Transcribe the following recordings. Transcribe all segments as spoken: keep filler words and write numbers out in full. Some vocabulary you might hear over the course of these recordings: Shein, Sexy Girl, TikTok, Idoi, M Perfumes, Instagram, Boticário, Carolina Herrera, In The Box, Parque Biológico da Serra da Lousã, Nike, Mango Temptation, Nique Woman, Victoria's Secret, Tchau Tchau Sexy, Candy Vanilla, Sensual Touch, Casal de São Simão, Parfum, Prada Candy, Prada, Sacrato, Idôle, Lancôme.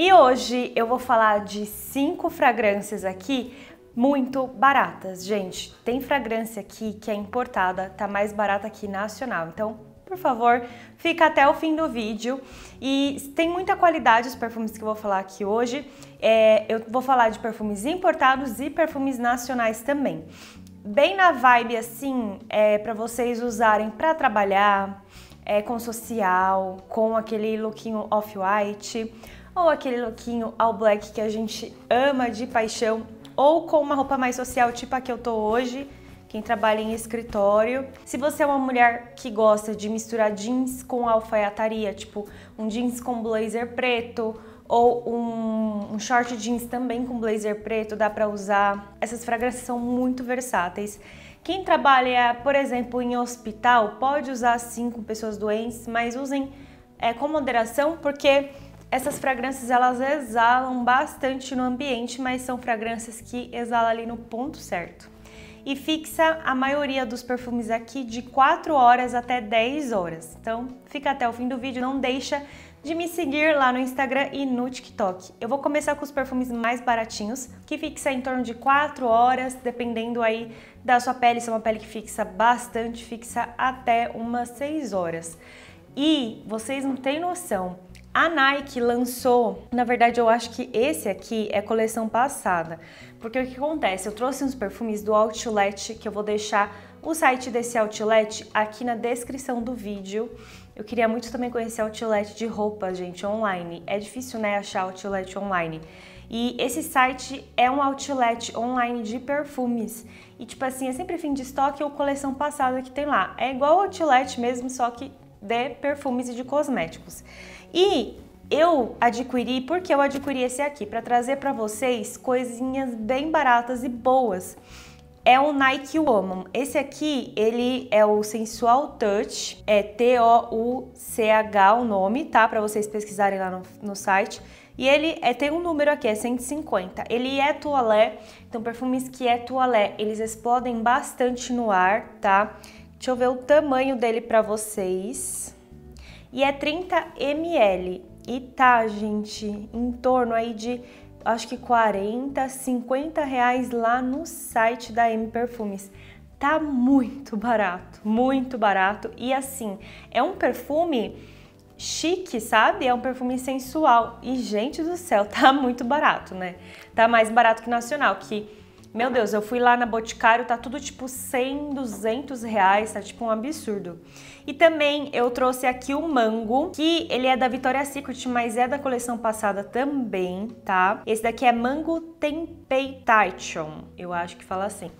E hoje eu vou falar de cinco fragrâncias aqui muito baratas. Gente, tem fragrância aqui que é importada, tá mais barata que nacional, então por favor, fica até o fim do vídeo. E tem muita qualidade os perfumes que eu vou falar aqui hoje. É, eu vou falar de perfumes importados e perfumes nacionais também. Bem na vibe assim, é, para vocês usarem para trabalhar, é, com social, com aquele lookinho off-white, ou aquele lookinho all black que a gente ama de paixão, ou com uma roupa mais social, tipo a que eu tô hoje. Quem trabalha em escritório. Se você é uma mulher que gosta de misturar jeans com alfaiataria, tipo um jeans com blazer preto ou um, um short jeans também com blazer preto, dá pra usar. Essas fragrâncias são muito versáteis. Quem trabalha, por exemplo, em hospital, pode usar sim com pessoas doentes, mas usem é, com moderação, porque essas fragrâncias elas exalam bastante no ambiente, mas são fragrâncias que exalam ali no ponto certo. E fixa a maioria dos perfumes aqui de quatro horas até dez horas. Então fica até o fim do vídeo, não deixa de me seguir lá no Instagram e no TikTok. Eu vou começar com os perfumes mais baratinhos, que fixa em torno de quatro horas, dependendo aí da sua pele, se é uma pele que fixa bastante, fixa até umas seis horas. E vocês não têm noção, a Nike lançou, na verdade eu acho que esse aqui é coleção passada, porque o que acontece, eu trouxe uns perfumes do Outlet, que eu vou deixar o site desse Outlet aqui na descrição do vídeo. Eu queria muito também conhecer Outlet de roupa, gente, online. É difícil, né, achar Outlet online. E esse site é um Outlet online de perfumes. E tipo assim, é sempre fim de estoque ou coleção passada que tem lá. É igual Outlet mesmo, só que de perfumes e de cosméticos. E eu adquiri, porque eu adquiri esse aqui, para trazer para vocês coisinhas bem baratas e boas. É o Nique Woman. Esse aqui, ele é o Sensual Touch, é T O U C H o nome, tá? Para vocês pesquisarem lá no, no site. E ele é, tem um número aqui, é cento e cinquenta. Ele é toalé, então perfumes que é toalé, eles explodem bastante no ar, tá? Deixa eu ver o tamanho dele para vocês. E é trinta mililitros. E tá, gente, em torno aí de, acho que quarenta, cinquenta reais lá no site da M Perfumes. Tá muito barato, muito barato. E assim, é um perfume chique, sabe? É um perfume sensual. E, gente do céu, tá muito barato, né? Tá mais barato que nacional, que... Meu Deus, eu fui lá na Boticário, tá tudo tipo cem, duzentos reais, tá tipo um absurdo. E também eu trouxe aqui o Mango, que ele é da Victoria's Secret, mas é da coleção passada também, tá? Esse daqui é Mango Temptation, eu acho que fala assim.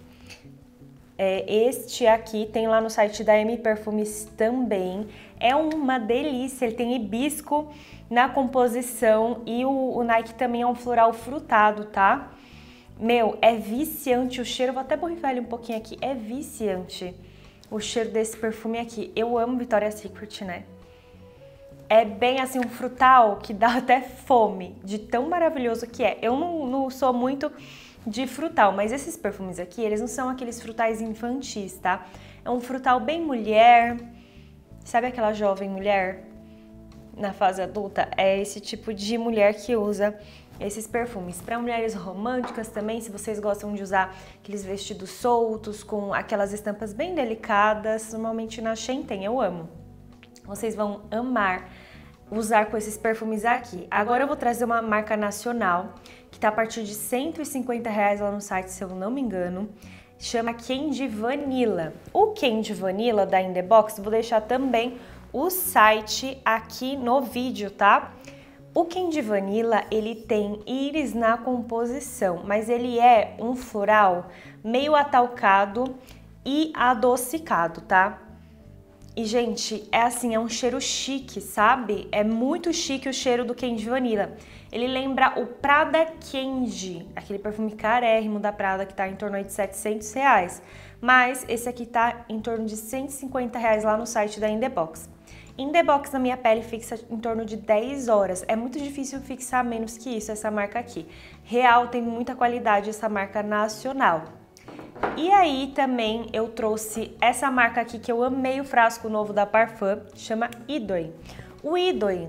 É, este aqui tem lá no site da M Perfumes também. É uma delícia, ele tem hibisco na composição e o, o Nique também é um floral frutado, tá? Meu, é viciante o cheiro, vou até borrifar ele um pouquinho aqui, é viciante o cheiro desse perfume aqui. Eu amo Victoria's Secret, né? É bem assim, um frutal que dá até fome, de tão maravilhoso que é. Eu não, não sou muito de frutal, mas esses perfumes aqui, eles não são aqueles frutais infantis, tá? É um frutal bem mulher, sabe aquela jovem mulher na fase adulta? É esse tipo de mulher que usa esses perfumes. Para mulheres românticas também, se vocês gostam de usar aqueles vestidos soltos, com aquelas estampas bem delicadas, normalmente na Shein tem, eu amo. Vocês vão amar usar com esses perfumes aqui. Agora eu vou trazer uma marca nacional, que tá a partir de cento e cinquenta reais lá no site, se eu não me engano. Chama Candy Vanilla. O Candy Vanilla da In The Box, vou deixar também o site aqui no vídeo, tá? O Candy Vanilla, ele tem íris na composição, mas ele é um floral meio atalcado e adocicado, tá? E, gente, é assim, é um cheiro chique, sabe? É muito chique o cheiro do Candy Vanilla. Ele lembra o Prada Candy, aquele perfume carérrimo da Prada que tá em torno aí de setecentos reais. Mas esse aqui tá em torno de cento e cinquenta reais lá no site da In The Box. In The Box na minha pele fixa em torno de dez horas. É muito difícil fixar menos que isso, essa marca aqui. Real, tem muita qualidade essa marca nacional. E aí também eu trouxe essa marca aqui que eu amei o frasco novo da Parfum, chama Idoi. O Idoi,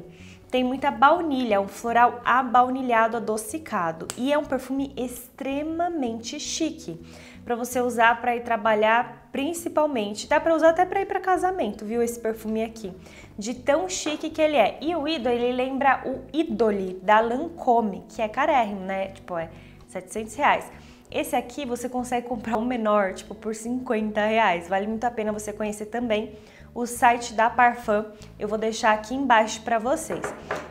Tem muita baunilha, um floral abaunilhado, adocicado. E é um perfume extremamente chique para você usar para ir trabalhar principalmente. Dá para usar até para ir para casamento, viu, esse perfume aqui. De tão chique que ele é. E o Idoi, ele lembra o Idôle da Lancôme, que é carérrimo, né? Tipo, é setecentos reais. Esse aqui você consegue comprar um menor, tipo, por cinquenta reais. Vale muito a pena você conhecer também o site da Parfum, eu vou deixar aqui embaixo para vocês.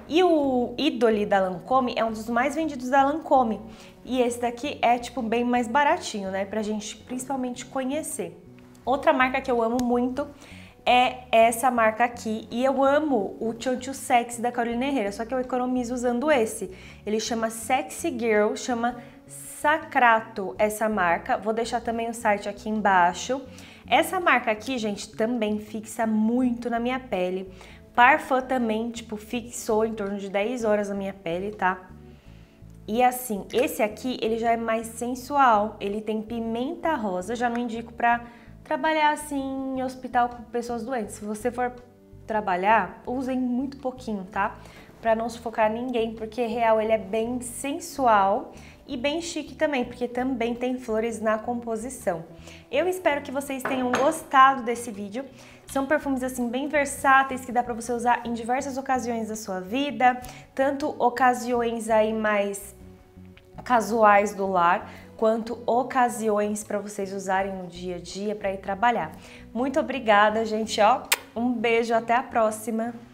E o Idôle da Lancôme é um dos mais vendidos da Lancôme. E esse daqui é tipo bem mais baratinho, né? Pra gente principalmente conhecer. Outra marca que eu amo muito é essa marca aqui. E eu amo o Tchau Tchau Sexy da Carolina Herrera, só que eu economizo usando esse. Ele chama Sexy Girl, chama Sacrato essa marca. Vou deixar também o site aqui embaixo. Essa marca aqui, gente, também fixa muito na minha pele. Parfum também, tipo, fixou em torno de dez horas na minha pele, tá? E assim, esse aqui, ele já é mais sensual. Ele tem pimenta rosa. Já não indico pra trabalhar, assim, em hospital com pessoas doentes. Se você for trabalhar, usem muito pouquinho, tá? Pra não sufocar ninguém, porque, real, ele é bem sensual. E bem chique também, porque também tem flores na composição. Eu espero que vocês tenham gostado desse vídeo. São perfumes assim bem versáteis, que dá pra você usar em diversas ocasiões da sua vida. Tanto ocasiões aí mais casuais do lar, quanto ocasiões pra vocês usarem no dia a dia pra ir trabalhar. Muito obrigada, gente. Ó, um beijo, até a próxima.